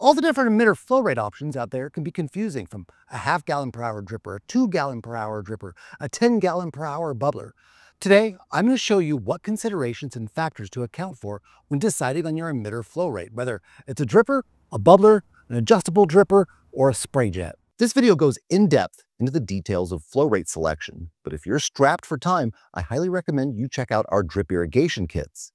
All the different emitter flow rate options out there can be confusing, from a half-gallon-per-hour dripper, a 2-gallon-per-hour dripper, a 10-gallon-per-hour bubbler. Today, I'm going to show you what considerations and factors to account for when deciding on your emitter flow rate, whether it's a dripper, a bubbler, an adjustable dripper, or a spray jet. This video goes in depth into the details of flow rate selection, but if you're strapped for time, I highly recommend you check out our drip irrigation kits.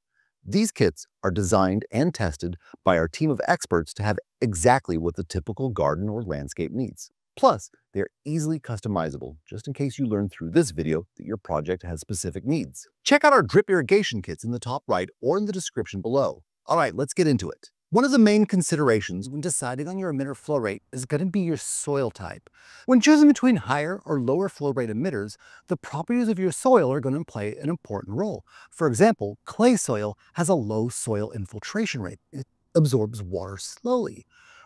These kits are designed and tested by our team of experts to have exactly what the typical garden or landscape needs. Plus, they're easily customizable, just in case you learn through this video that your project has specific needs. Check out our drip irrigation kits in the top right or in the description below. All right, let's get into it. One of the main considerations when deciding on your emitter flow rate is going to be your soil type. When choosing between higher or lower flow rate emitters, the properties of your soil are going to play an important role. For example, clay soil has a low soil infiltration rate. It absorbs water slowly,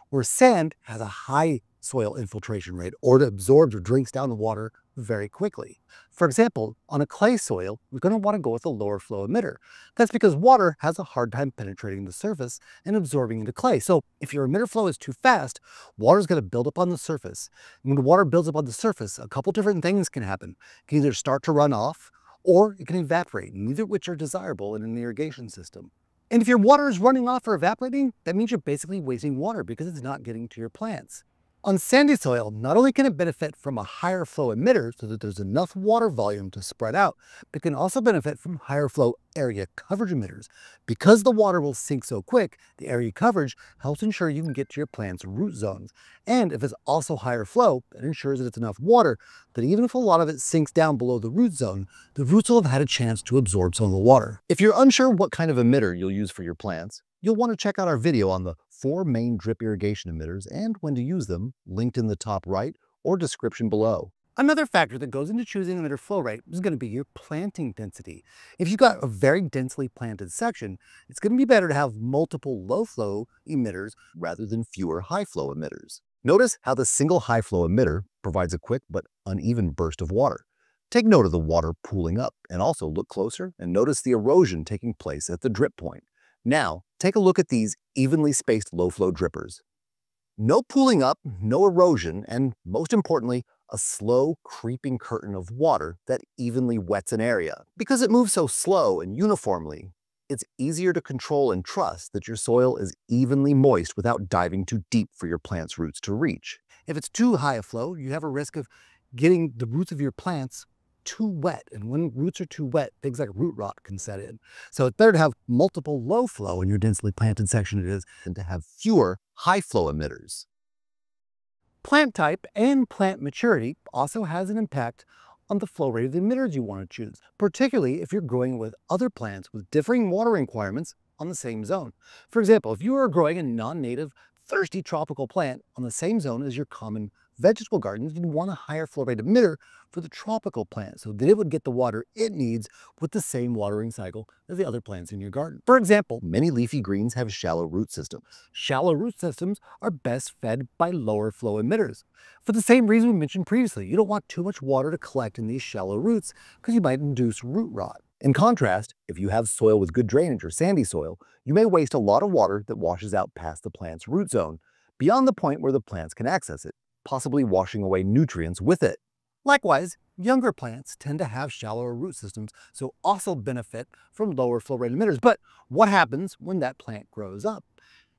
where sand has a high soil infiltration rate, or it absorbs or drinks down the water very quickly. For example, on a clay soil, we're going to want to go with a lower flow emitter. That's because water has a hard time penetrating the surface and absorbing into clay. So if your emitter flow is too fast, water is going to build up on the surface. And when water builds up on the surface, a couple different things can happen. It can either start to run off or it can evaporate, neither of which are desirable in an irrigation system. And if your water is running off or evaporating, that means you're basically wasting water because it's not getting to your plants. On sandy soil, not only can it benefit from a higher flow emitter so that there's enough water volume to spread out, but it can also benefit from higher flow area coverage emitters. Because the water will sink so quick, the area coverage helps ensure you can get to your plant's root zones. And if it's also higher flow, it ensures that it's enough water that even if a lot of it sinks down below the root zone, the roots will have had a chance to absorb some of the water. If you're unsure what kind of emitter you'll use for your plants, you'll want to check out our video on the 4 main drip irrigation emitters and when to use them, linked in the top right or description below. Another factor that goes into choosing emitter flow rate is going to be your planting density. If you've got a very densely planted section, it's going to be better to have multiple low flow emitters rather than fewer high flow emitters. Notice how the single high flow emitter provides a quick but uneven burst of water. Take note of the water pooling up, and also look closer and notice the erosion taking place at the drip point. Now, take a look at these evenly spaced low-flow drippers. No pooling up, no erosion, and most importantly, a slow creeping curtain of water that evenly wets an area. Because it moves so slow and uniformly, it's easier to control and trust that your soil is evenly moist without diving too deep for your plant's roots to reach. If it's too high a flow, you have a risk of getting the roots of your plants too wet, and when roots are too wet, things like root rot can set in. So it's better to have multiple low flow in your densely planted section than to have fewer high flow emitters. Plant type and plant maturity also has an impact on the flow rate of the emitters you want to choose, particularly if you're growing with other plants with differing water requirements on the same zone. For example, if you are growing a non-native thirsty tropical plant on the same zone as your common vegetable gardens, you'd want a higher flow rate emitter for the tropical plant so that it would get the water it needs with the same watering cycle as the other plants in your garden. For example, many leafy greens have shallow root systems. Shallow root systems are best fed by lower flow emitters. For the same reason we mentioned previously, you don't want too much water to collect in these shallow roots because you might induce root rot. In contrast, if you have soil with good drainage or sandy soil, you may waste a lot of water that washes out past the plant's root zone, beyond the point where the plants can access it, possibly washing away nutrients with it. Likewise, younger plants tend to have shallower root systems, so also benefit from lower flow rate emitters. But what happens when that plant grows up?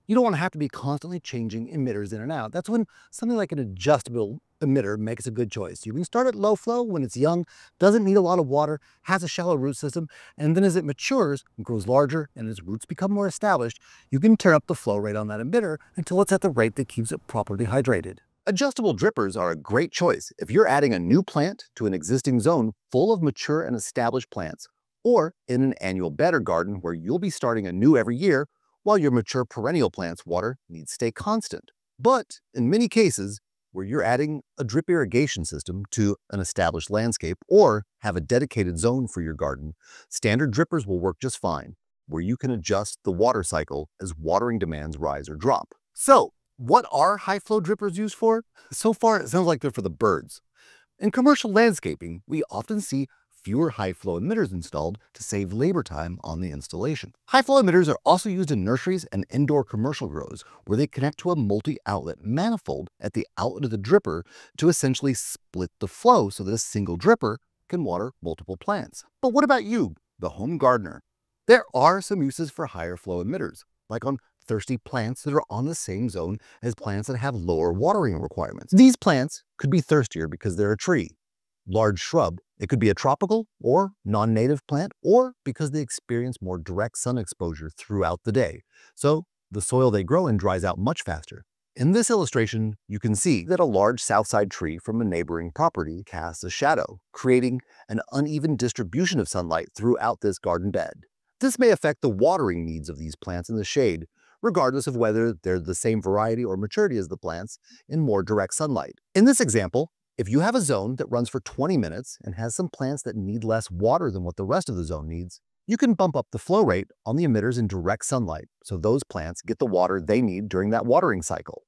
You don't want to have to be constantly changing emitters in and out. That's when something like an adjustable emitter makes a good choice. You can start at low flow when it's young, doesn't need a lot of water, has a shallow root system, and then as it matures and grows larger and its roots become more established, you can turn up the flow rate on that emitter until it's at the rate that keeps it properly hydrated. Adjustable drippers are a great choice if you're adding a new plant to an existing zone full of mature and established plants, or in an annual better garden where you'll be starting anew every year while your mature perennial plant's water needs to stay constant. But in many cases, where you're adding a drip irrigation system to an established landscape or have a dedicated zone for your garden, standard drippers will work just fine, where you can adjust the water cycle as watering demands rise or drop. So, what are high-flow drippers used for? So far, it sounds like they're for the birds. In commercial landscaping, we often see fewer high-flow emitters installed to save labor time on the installation. High-flow emitters are also used in nurseries and indoor commercial grows, where they connect to a multi-outlet manifold at the outlet of the dripper to essentially split the flow so that a single dripper can water multiple plants. But what about you, the home gardener? There are some uses for higher flow emitters, like on thirsty plants that are on the same zone as plants that have lower watering requirements. These plants could be thirstier because they're a tree, large shrub. It could be a tropical or non-native plant, or because they experience more direct sun exposure throughout the day, so the soil they grow in dries out much faster. In this illustration, you can see that a large southside tree from a neighboring property casts a shadow, creating an uneven distribution of sunlight throughout this garden bed. This may affect the watering needs of these plants in the shade, regardless of whether they're the same variety or maturity as the plants in more direct sunlight. In this example, if you have a zone that runs for 20 minutes and has some plants that need less water than what the rest of the zone needs, you can bump up the flow rate on the emitters in direct sunlight so those plants get the water they need during that watering cycle.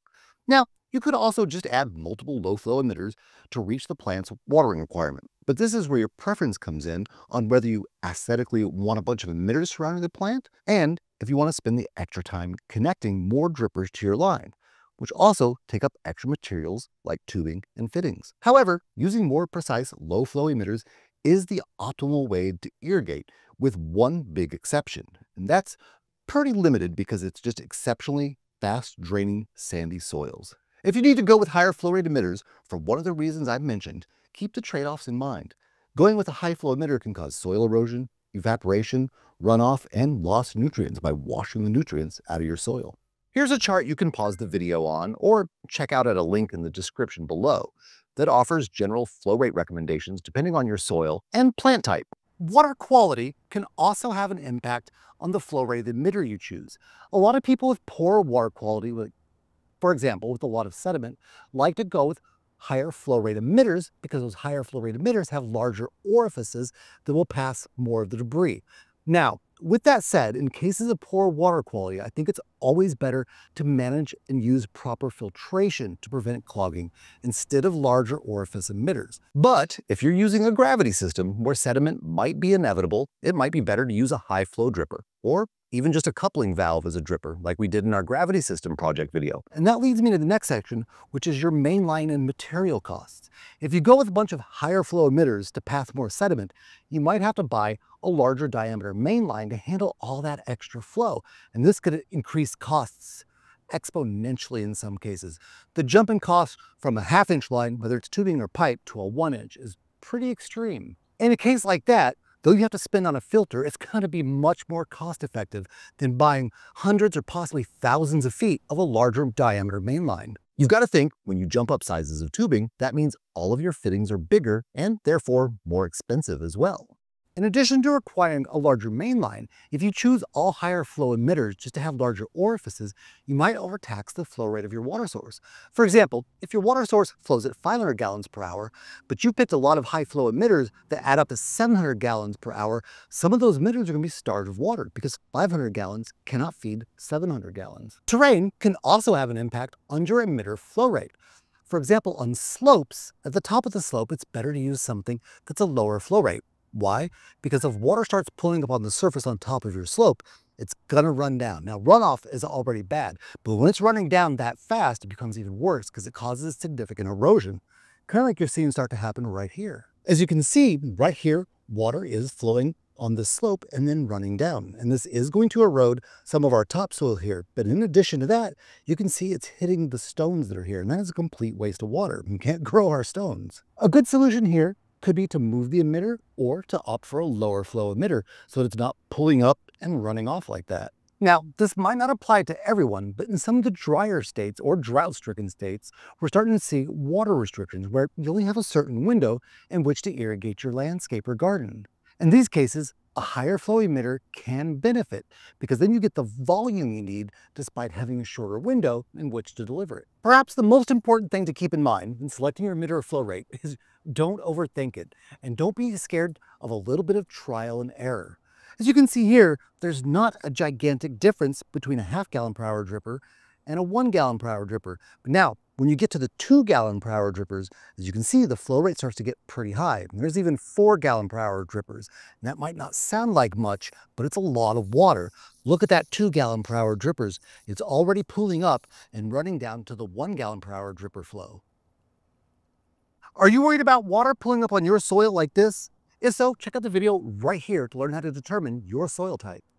Now, you could also just add multiple low-flow emitters to reach the plant's watering requirement, but this is where your preference comes in on whether you aesthetically want a bunch of emitters surrounding the plant and if you want to spend the extra time connecting more drippers to your line, which also take up extra materials like tubing and fittings. However, using more precise low-flow emitters is the optimal way to irrigate, with one big exception, and that's pretty limited because it's just exceptionally fast-draining sandy soils. If you need to go with higher flow rate emitters for one of the reasons I've mentioned, keep the trade-offs in mind. Going with a high flow emitter can cause soil erosion, evaporation, runoff, and lost nutrients by washing the nutrients out of your soil. Here's a chart you can pause the video on or check out at a link in the description below that offers general flow rate recommendations depending on your soil and plant type. Water quality can also have an impact on the flow rate of the emitter you choose. A lot of people with poor water quality, for example, with a lot of sediment, like to go with higher flow rate emitters because those higher flow rate emitters have larger orifices that will pass more of the debris. Now, with that said, in cases of poor water quality, I think it's always better to manage and use proper filtration to prevent clogging instead of larger orifice emitters. But if you're using a gravity system where sediment might be inevitable, it might be better to use a high flow dripper or even just a coupling valve as a dripper like we did in our gravity system project video. And that leads me to the next section, which is your mainline and material costs. If you go with a bunch of higher flow emitters to pass more sediment, you might have to buy a larger diameter mainline to handle all that extra flow. And this could increase costs exponentially in some cases. The jump in cost from a half-inch line, whether it's tubing or pipe, to a 1-inch is pretty extreme. In a case like that, though you have to spend on a filter, it's going to be much more cost-effective than buying hundreds or possibly thousands of feet of a larger diameter mainline. You've got to think, when you jump up sizes of tubing, that means all of your fittings are bigger and therefore more expensive as well. In addition to requiring a larger mainline, if you choose all higher flow emitters just to have larger orifices, you might overtax the flow rate of your water source. For example, if your water source flows at 500 gallons per hour, but you picked a lot of high flow emitters that add up to 700 gallons per hour, some of those emitters are going to be starved of water because 500 gallons cannot feed 700 gallons. Terrain can also have an impact on your emitter flow rate. For example, on slopes, at the top of the slope, it's better to use something that's a lower flow rate. Why? Because if water starts pulling up on the surface on top of your slope, it's going to run down. Now, runoff is already bad, but when it's running down that fast, it becomes even worse because it causes significant erosion, kind of like you're seeing start to happen right here. As you can see, right here, water is flowing on the slope and then running down. And this is going to erode some of our topsoil here. But in addition to that, you can see it's hitting the stones that are here, and that is a complete waste of water. We can't grow our stones. A good solution here could be to move the emitter or to opt for a lower flow emitter so that it's not pulling up and running off like that. Now, this might not apply to everyone, but in some of the drier states or drought-stricken states, we're starting to see water restrictions where you only have a certain window in which to irrigate your landscape or garden. In these cases, a higher flow emitter can benefit because then you get the volume you need despite having a shorter window in which to deliver it. Perhaps the most important thing to keep in mind when selecting your emitter or flow rate is don't overthink it, and don't be scared of a little bit of trial and error. As you can see here, there's not a gigantic difference between a half gallon per hour dripper and a 1 gallon per hour dripper. But now, when you get to the 2 gallon per hour drippers, as you can see, the flow rate starts to get pretty high. And there's even 4 gallon per hour drippers. And that might not sound like much, but it's a lot of water. Look at that 2 gallon per hour drippers. It's already pooling up and running down to the 1 gallon per hour dripper flow. Are you worried about water pooling up on your soil like this? If so, check out the video right here to learn how to determine your soil type.